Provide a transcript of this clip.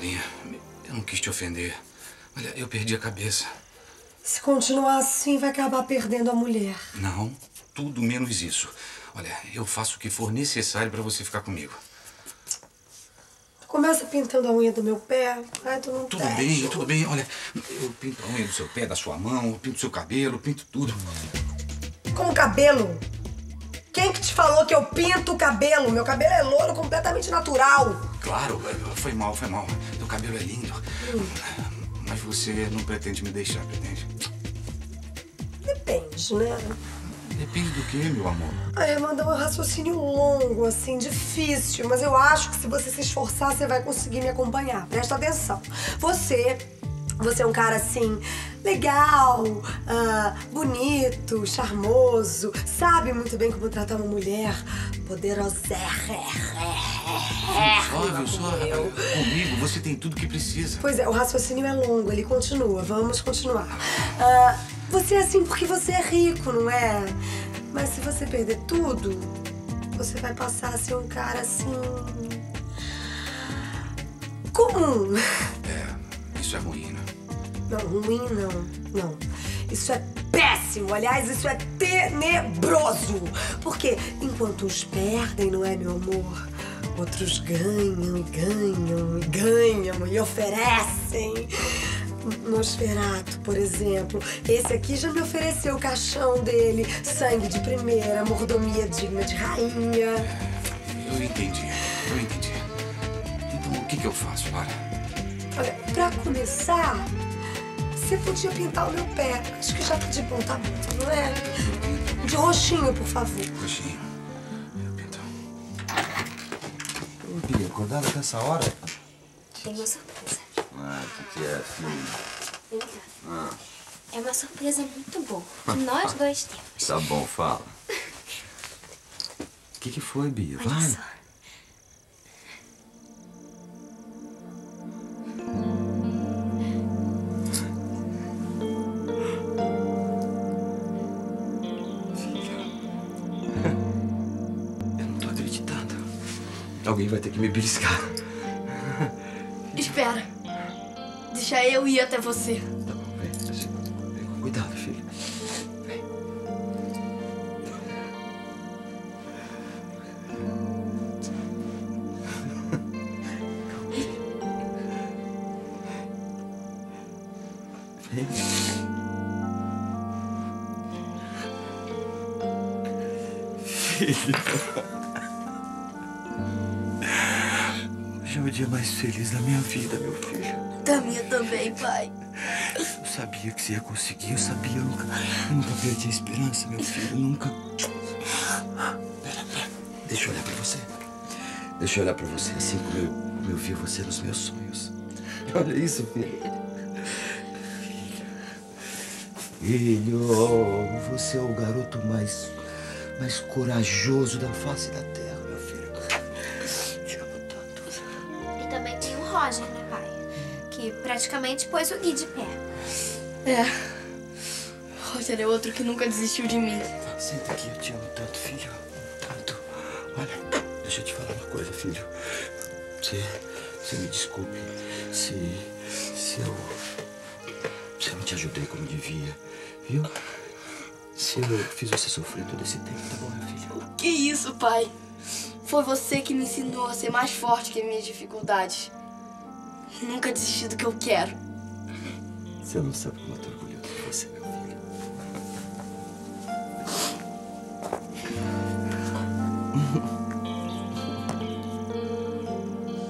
Clarinha, eu não quis te ofender. Olha, eu perdi a cabeça. Se continuar assim, vai acabar perdendo a mulher. Não, tudo menos isso. Olha, eu faço o que for necessário pra você ficar comigo. Começa pintando a unha do meu pé, ai, tu não Tudo teste. Bem, tudo bem. Olha, eu pinto a unha do seu pé, da sua mão, eu pinto o seu cabelo, eu pinto tudo. Como cabelo? Quem que te falou que eu pinto o cabelo? Meu cabelo é louro, completamente natural. Claro, foi mal, foi mal. Teu cabelo é lindo. Mas você não pretende me deixar, pretende? Depende, né? Depende do que, meu amor? Ai, Amanda, é um raciocínio longo, assim, difícil. Mas eu acho que se você se esforçar, você vai conseguir me acompanhar. Presta atenção. Você é um cara, assim, legal, bonito, charmoso. Sabe muito bem como tratar uma mulher poderosa. Viu só? Comigo, você tem tudo que precisa. Pois é, o raciocínio é longo, ele continua. Vamos continuar. Você é assim porque você é rico, não é? Mas se você perder tudo, você vai passar a ser um cara assim... comum. É, isso é ruim, né? Não, ruim não, não. Isso é péssimo, aliás, isso é tenebroso. Porque enquanto uns perdem, não é, meu amor? Outros ganham e ganham e ganham e oferecem. Nosferato, por exemplo. Esse aqui já me ofereceu o caixão dele. Sangue de primeira, mordomia digna de rainha. Eu entendi, eu entendi. Então o que eu faço, Lara? Olha, pra começar, você podia pintar o meu pé. Acho que já tá de bom, tá bom, não é? De roxinho, por favor. Roxinho. Eu pinto. Ô, Bia, acordado dessa hora? Tem uma surpresa. Ah, o que é, filho? Vem cá. Ah. É uma surpresa muito boa, que nós dois temos. Tá bom, fala. O que foi, Bia? Olha vai. Só. Eu não tô acreditando. Alguém vai ter que me beliscar. Espera. Deixa eu ir até você. Tá bom, vem. Cuidado, filho. Vem. Filho. Hoje é o dia mais feliz da minha vida, meu filho. Da minha também, pai. Eu sabia que você ia conseguir, eu sabia. Eu nunca perdi a esperança, meu filho, nunca. Pera. Deixa eu olhar pra você. Deixa eu olhar pra você assim como eu vi você nos meus sonhos. Olha isso, filho. Filho, você é o garoto mais corajoso da face da terra, meu filho. Eu te amo tanto. E também tem o Roger, né, pai? Que praticamente pôs o Gui de pé. É. Roger é outro que nunca desistiu de mim. Senta aqui, eu te amo tanto, filho. Tanto. Olha, deixa eu te falar uma coisa, filho. Você me desculpe se eu não te ajudei como devia, viu? Se eu fiz você sofrer todo esse tempo, tá bom, meu filho? O que é isso, pai? Foi você que me ensinou a ser mais forte que as minhas dificuldades. Nunca desisti do que eu quero. Você não sabe como eu tô orgulhoso de você, meu filho.